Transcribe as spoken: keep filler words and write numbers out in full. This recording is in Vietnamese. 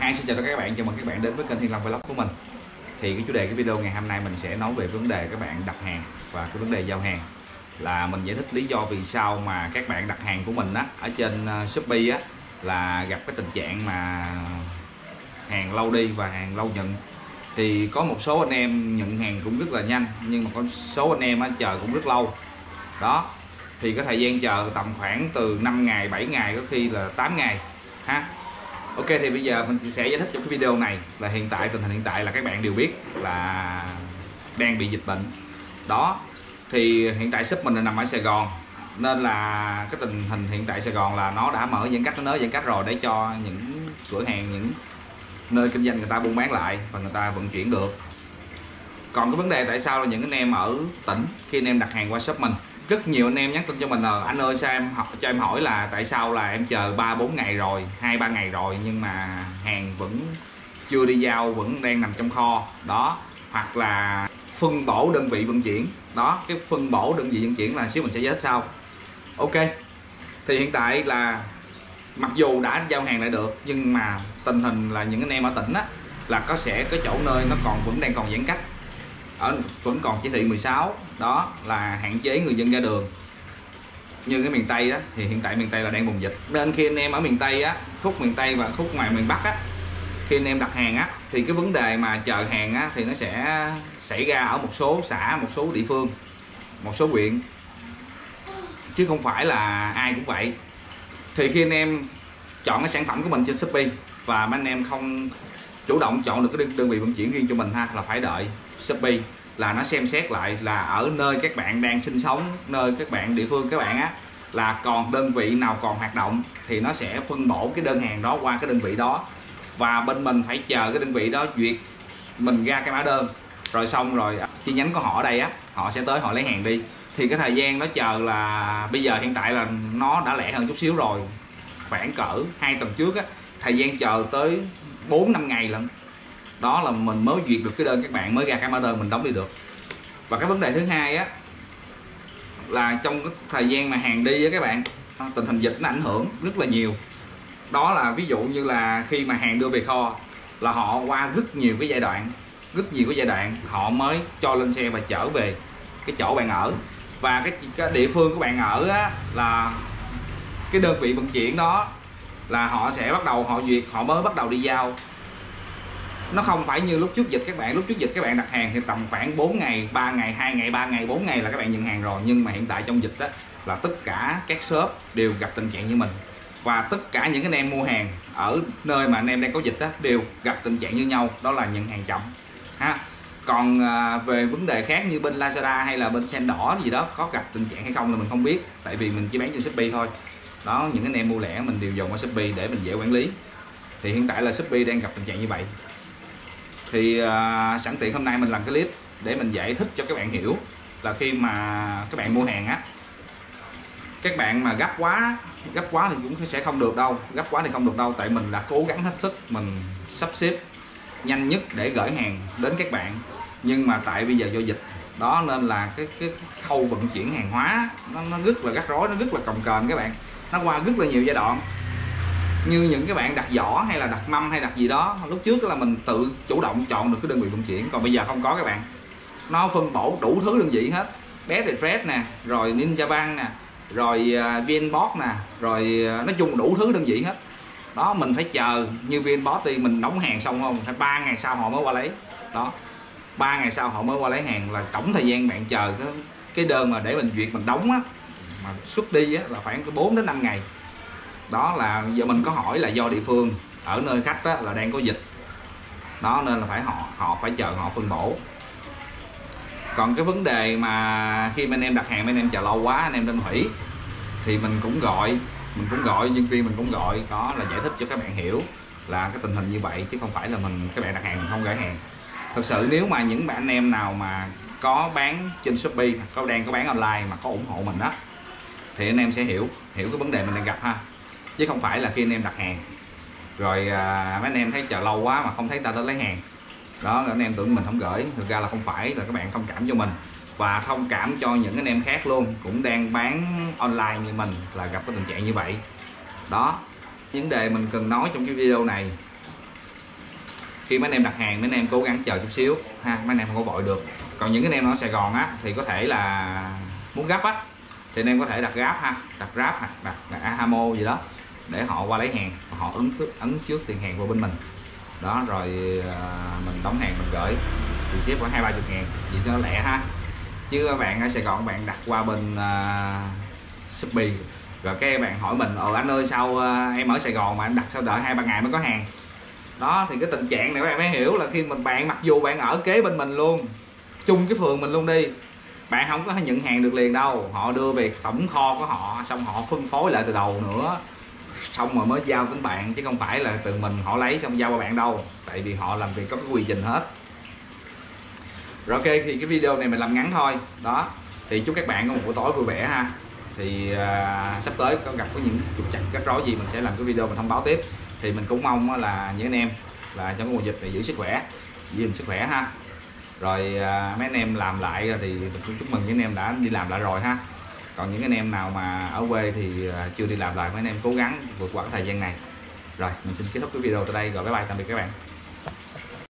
Hi, xin chào tất cả các bạn, chào mừng các bạn đến với kênh Thiên Long Vlogs của mình. Thì cái chủ đề cái video ngày hôm nay mình sẽ nói về vấn đề các bạn đặt hàng và cái vấn đề giao hàng. Là mình giải thích lý do vì sao mà các bạn đặt hàng của mình á, ở trên Shopee á, là gặp cái tình trạng mà hàng lâu đi và hàng lâu nhận. Thì có một số anh em nhận hàng cũng rất là nhanh, nhưng mà có số anh em á, chờ cũng rất lâu. Đó, thì cái thời gian chờ tầm khoảng từ năm ngày, bảy ngày, có khi là tám ngày ha. Ok, thì bây giờ mình sẽ giải thích trong cái video này là hiện tại, tình hình hiện tại là các bạn đều biết là đang bị dịch bệnh. Đó, thì hiện tại shop mình là nằm ở Sài Gòn, nên là cái tình hình hiện tại Sài Gòn là nó đã mở giãn cách, nó nới giãn cách rồi để cho những cửa hàng, những nơi kinh doanh người ta buôn bán lại và người ta vận chuyển được. Còn cái vấn đề tại sao là những anh em ở tỉnh khi anh em đặt hàng qua shop mình, rất nhiều anh em nhắn tin cho mình là anh ơi sao em học cho em hỏi là tại sao là em chờ ba bốn ngày rồi, hai ba ngày rồi nhưng mà hàng vẫn chưa đi giao, vẫn đang nằm trong kho. Đó, hoặc là phân bổ đơn vị vận chuyển. Đó, cái phân bổ đơn vị vận chuyển là xíu mình sẽ giải thích sau. Ok, thì hiện tại là mặc dù đã giao hàng lại được nhưng mà tình hình là những anh em ở tỉnh á, là có sẽ có chỗ nơi nó còn vẫn đang còn giãn cách, ở vẫn còn chỉ thị mười sáu, đó là hạn chế người dân ra đường. Như cái miền Tây đó, thì hiện tại miền Tây là đang bùng dịch, nên khi anh em ở miền Tây á, khúc miền Tây và khúc ngoài miền Bắc á, khi anh em đặt hàng á, thì cái vấn đề mà chờ hàng á, thì nó sẽ xảy ra ở một số xã, một số địa phương, một số huyện, chứ không phải là ai cũng vậy. Thì khi anh em chọn cái sản phẩm của mình trên Shopee và mấy anh em không chủ động chọn được cái đơn vị vận chuyển riêng cho mình ha, là phải đợi Shopee là nó xem xét lại là ở nơi các bạn đang sinh sống, nơi các bạn địa phương các bạn á, là còn đơn vị nào còn hoạt động thì nó sẽ phân bổ cái đơn hàng đó qua cái đơn vị đó, và bên mình phải chờ cái đơn vị đó duyệt mình ra cái mã đơn, rồi xong rồi chi nhánh của họ ở đây á, họ sẽ tới họ lấy hàng đi. Thì cái thời gian đó chờ là bây giờ hiện tại là nó đã lẹ hơn chút xíu rồi, khoảng cỡ hai tuần trước á, thời gian chờ tới bốn năm ngày lận. Đó là mình mới duyệt được cái đơn các bạn, mới ra cái mã đơn mình đóng đi được. Và cái vấn đề thứ hai á, là trong cái thời gian mà hàng đi á các bạn, tình hình dịch nó ảnh hưởng rất là nhiều. Đó là ví dụ như là khi mà hàng đưa về kho là họ qua rất nhiều cái giai đoạn, rất nhiều cái giai đoạn họ mới cho lên xe và chở về cái chỗ bạn ở. Và cái, cái địa phương của bạn ở á, là cái đơn vị vận chuyển đó là họ sẽ bắt đầu họ duyệt, họ mới bắt đầu đi giao. Nó không phải như lúc trước dịch các bạn, lúc trước dịch các bạn đặt hàng thì tầm khoảng bốn ngày, ba ngày, hai ngày, ba ngày, bốn ngày là các bạn nhận hàng rồi. Nhưng mà hiện tại trong dịch đó là tất cả các shop đều gặp tình trạng như mình. Và tất cả những anh em mua hàng ở nơi mà anh em đang có dịch đó đều gặp tình trạng như nhau, đó là nhận hàng chậm ha. Còn về vấn đề khác như bên Lazada hay là bên sen đỏ gì đó có gặp tình trạng hay không là mình không biết, tại vì mình chỉ bán trên Shopee thôi. Đó, những anh em mua lẻ mình đều dùng qua Shopee để mình dễ quản lý. Thì hiện tại là Shopee đang gặp tình trạng như vậy. Thì uh, sẵn tiện hôm nay mình làm cái clip để mình giải thích cho các bạn hiểu là khi mà các bạn mua hàng á, các bạn mà gấp quá gấp quá thì cũng sẽ không được đâu, gấp quá thì không được đâu tại mình đã cố gắng hết sức mình sắp xếp nhanh nhất để gửi hàng đến các bạn. Nhưng mà tại bây giờ do dịch đó nên là cái cái khâu vận chuyển hàng hóa nó, nó rất là rắc rối, nó rất là cồng kềnh các bạn, nó qua rất là nhiều giai đoạn. Như những cái bạn đặt giỏ hay là đặt mâm hay đặt gì đó, lúc trước là mình tự chủ động chọn được cái đơn vị vận chuyển, còn bây giờ không có các bạn, nó phân bổ đủ thứ đơn vị hết. Bé thì Fred nè, rồi Ninja băng nè, rồi VNPost nè, rồi nói chung đủ thứ đơn vị hết. Đó, mình phải chờ. Như VNPost thì mình đóng hàng xong không phải ba ngày sau họ mới qua lấy. Đó, ba ngày sau họ mới qua lấy hàng, là tổng thời gian bạn chờ cái, cái đơn mà để mình duyệt mình đóng á, mà xuất đi á, là khoảng bốn đến năm ngày. Đó là giờ mình có hỏi là do địa phương ở nơi khách đó, là đang có dịch đó nên là phải họ họ phải chờ họ phân bổ. Còn cái vấn đề mà khi mà anh em đặt hàng, anh em chờ lâu quá, anh em đến hủy thì mình cũng gọi mình cũng gọi nhân viên mình cũng gọi đó là giải thích cho các bạn hiểu là cái tình hình như vậy, chứ không phải là mình các bạn đặt hàng mình không gửi hàng. Thật sự nếu mà những bạn anh em nào mà có bán trên Shopee, có đang có bán online mà có ủng hộ mình đó thì anh em sẽ hiểu hiểu cái vấn đề mình đang gặp ha, chứ không phải là khi anh em đặt hàng rồi à, mấy anh em thấy chờ lâu quá mà không thấy ta tới lấy hàng đó anh em tưởng mình không gửi. Thực ra là không phải, là các bạn thông cảm cho mình và thông cảm cho những anh em khác luôn cũng đang bán online như mình là gặp cái tình trạng như vậy. Đó, vấn đề mình cần nói trong cái video này khi mấy anh em đặt hàng mấy anh em cố gắng chờ chút xíu ha, mấy anh em không có vội được. Còn những cái anh em ở Sài Gòn á thì có thể là muốn gấp á thì anh em có thể đặt Grab ha, đặt Grab ha, đặt, đặt Ahamo gì đó để họ qua lấy hàng, họ ấn trước, ấn trước tiền hàng vào bên mình đó, rồi mình đóng hàng mình gửi thì xếp khoảng hai ba chục ngàn vậy cho lẹ ha. Chứ các bạn ở Sài Gòn bạn đặt qua bên uh, Shopee rồi các bạn hỏi mình ờ anh ơi sao uh, em ở Sài Gòn mà anh đặt sao đợi hai ba ngày mới có hàng đó, thì cái tình trạng này các bạn phải hiểu là khi mình bạn mặc dù bạn ở kế bên mình luôn, chung cái phường mình luôn đi, bạn không có nhận hàng được liền đâu, họ đưa về tổng kho của họ xong họ phân phối lại từ đầu nữa, xong rồi mới giao đến bạn chứ không phải là từ mình họ lấy xong giao qua bạn đâu, tại vì họ làm việc có cái quy trình hết. Rồi ok, thì cái video này mình làm ngắn thôi đó, thì chúc các bạn có một buổi tối vui vẻ ha. Thì uh, sắp tới có gặp có những trục trặc rắc rối gì mình sẽ làm cái video mình thông báo tiếp. Thì mình cũng mong là những anh em là trong cái mùa dịch này giữ sức khỏe, giữ gìn sức khỏe ha. Rồi uh, mấy anh em làm lại thì mình cũng chúc mừng những anh em đã đi làm lại rồi ha. Còn những anh em nào mà ở quê thì uh, chưa đi làm lại, mấy anh em cố gắng vượt qua cái thời gian này. Rồi mình xin kết thúc cái video tại đây, rồi bye bye, tạm biệt các bạn.